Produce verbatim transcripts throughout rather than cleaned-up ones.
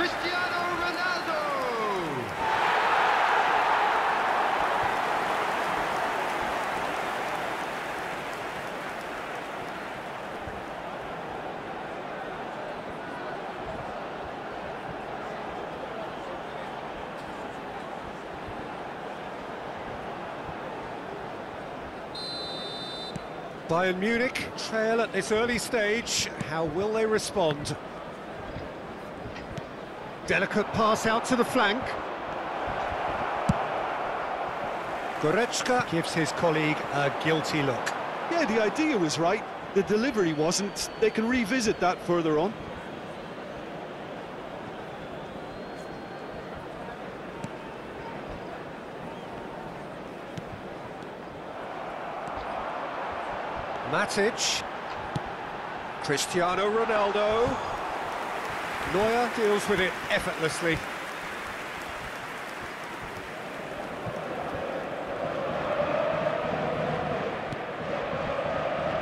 Cristiano Ronaldo. Bayern Munich trail at this early stage. How will they respond? Delicate pass out to the flank. Goretzka gives his colleague a guilty look. Yeah, the idea was right. The delivery wasn't. They can revisit that further on. Matic, Cristiano Ronaldo, Neuer deals with it effortlessly.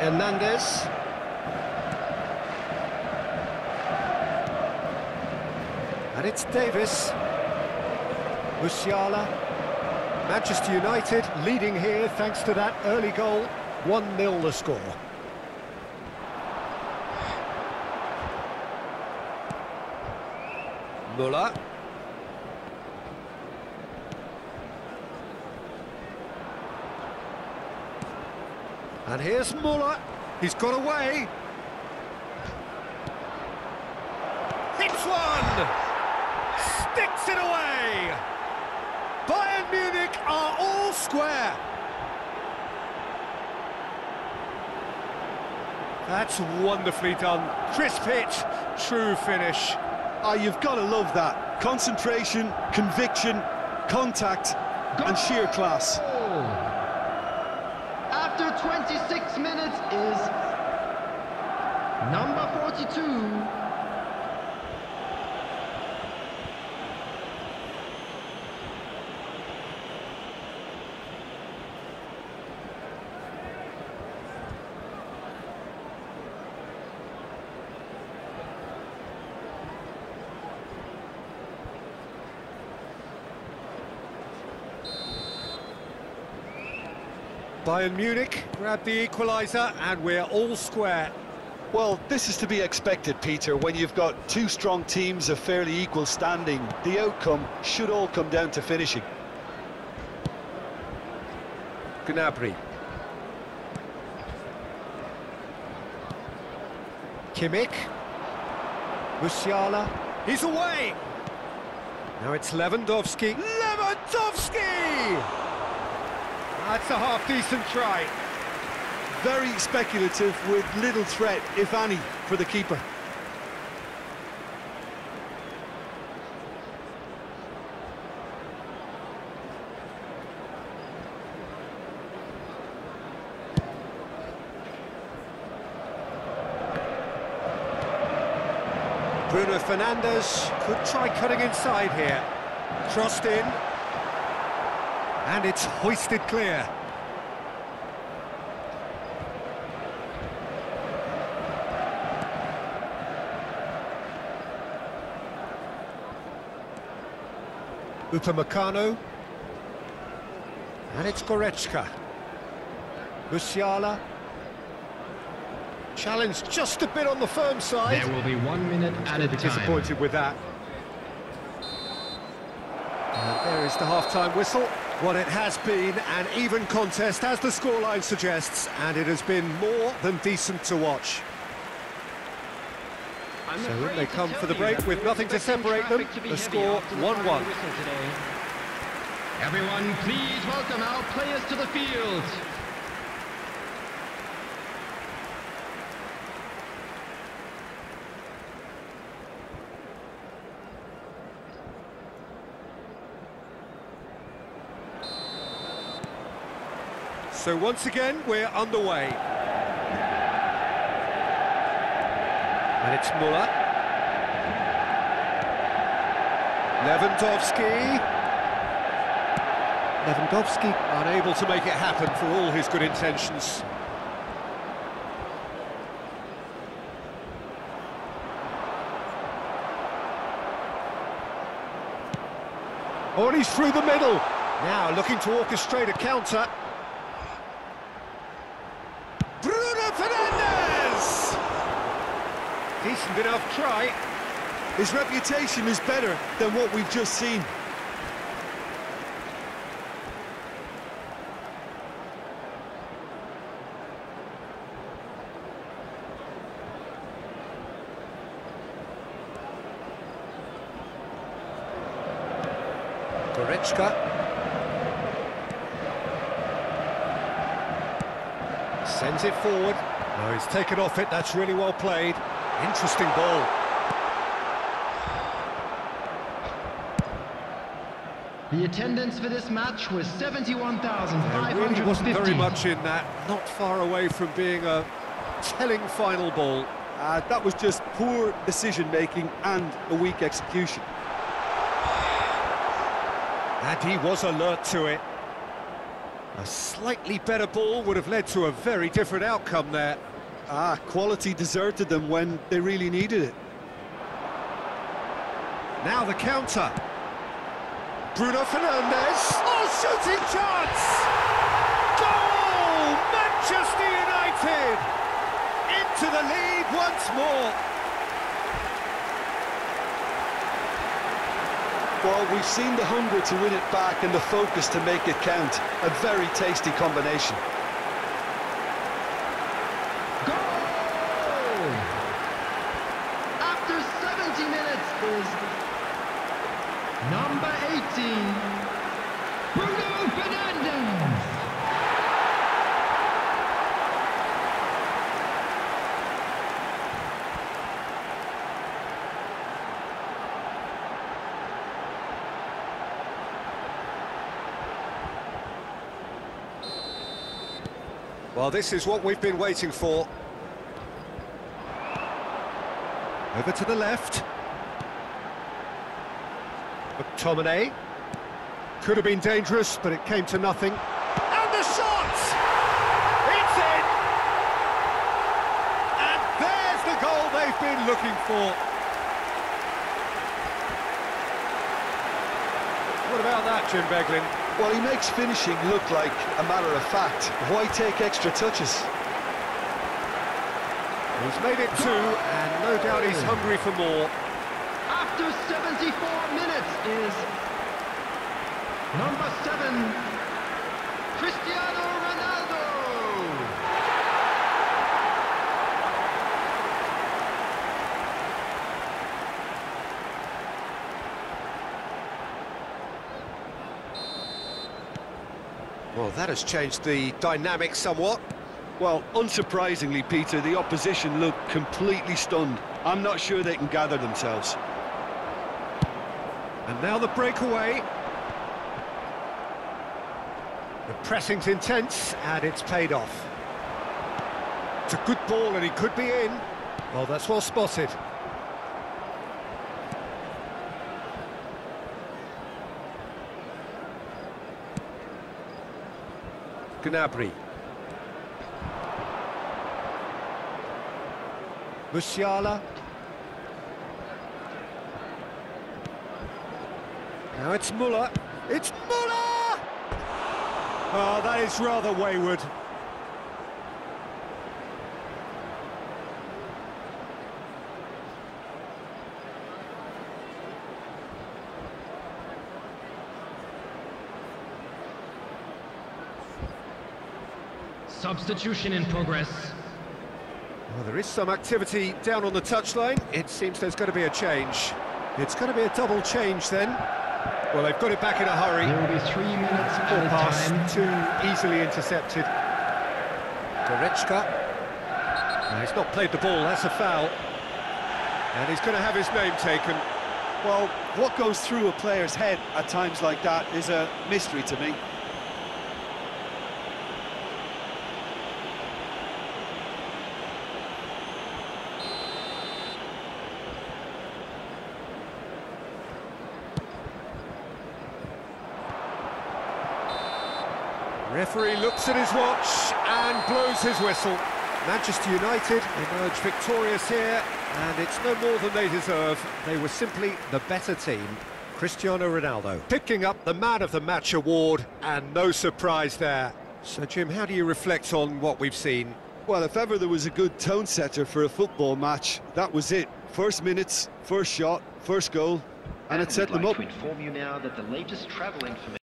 Hernandez. And it's Davis. Musiala. Manchester United leading here thanks to that early goal. one nil the score. Muller. And here's Muller. He's got away. Hits one! Sticks it away! Bayern Munich are all square. That's wonderfully done. Crisp hit, true finish. Oh, you've got to love that. Concentration, conviction, contact, goal! And sheer class. After twenty-six minutes is number forty-two. Bayern Munich grabbed the equaliser and we're all square. Well, this is to be expected, Peter, when you've got two strong teams of fairly equal standing. The outcome should all come down to finishing. Gnabry. Kimmich. Musiala. He's away. Now it's Lewandowski. Lewandowski! That's a half-decent try. Very speculative with little threat, if any, for the keeper. Bruno Fernandes could try cutting inside here. Crossed in. And it's hoisted clear. Uta Makano. And it's Goretzka. Musiala. Challenged just a bit on the firm side. There will be one minute at a time. Disappointed with that. And there is the half-time whistle. Well, it has been an even contest, as the scoreline suggests, and it has been more than decent to watch. I'm so they come for the break with nothing to separate them. The score one one. Everyone, please welcome our players to the field. So once again, we're underway. And it's Muller. Lewandowski. Lewandowski unable to make it happen for all his good intentions. Oh, and he's through the middle. Now looking to orchestrate a counter. Bruno Fernandes! Decent enough try. His reputation is better than what we've just seen. Goretzka. Sends it forward. No, he's taken off it. That's really well played. Interesting ball. The attendance for this match was seventy-one thousand five hundred fifty. There really wasn't very much in that. Not far away from being a telling final ball. Uh, that was just poor decision-making and a weak execution. And he was alert to it. A slightly better ball would have led to a very different outcome there. Ah, quality deserted them when they really needed it. Now the counter. Bruno Fernandes. Oh, shooting chance! Goal! Manchester United into the lead once more. Well, we've seen the hunger to win it back and the focus to make it count. A very tasty combination. Goal! After seventy minutes is number eighteen, Bruno Fernandes. Well, this is what we've been waiting for. Over to the left. Tomane. Could have been dangerous, but it came to nothing. And the shot! It's in! And there's the goal they've been looking for. What about that, Jim Beglin? Well, he makes finishing look like a matter of fact. Why take extra touches? He's made it two, and no doubt he's hungry for more. After seventy-four minutes is number seven, Cristiano Ronaldo. Well, that has changed the dynamic somewhat. Well, unsurprisingly, Peter, the opposition looked completely stunned. I'm not sure they can gather themselves. And now the breakaway. The pressing's intense, and it's paid off. It's a good ball, and he could be in. Well, that's well spotted. Gnabry. Musiala. Now it's Muller. It's Muller! Oh, that is rather wayward. Substitution in progress. Well, there is some activity down on the touchline. It seems there's going to be a change. It's going to be a double change then. Well, they've got it back in a hurry. There will be three minutes for the pass. Too easily intercepted. Goretzka. No, he's not played the ball. That's a foul. And he's going to have his name taken. Well, what goes through a player's head at times like that is a mystery to me. Referee looks at his watch and blows his whistle. Manchester United emerge victorious here, and it's no more than they deserve. They were simply the better team. Cristiano Ronaldo picking up the Man of the Match award, and no surprise there. So, Jim, how do you reflect on what we've seen? Well, if ever there was a good tone setter for a football match, that was it. First minutes, first shot, first goal, and, and it set them up. To inform you now that the latest travel information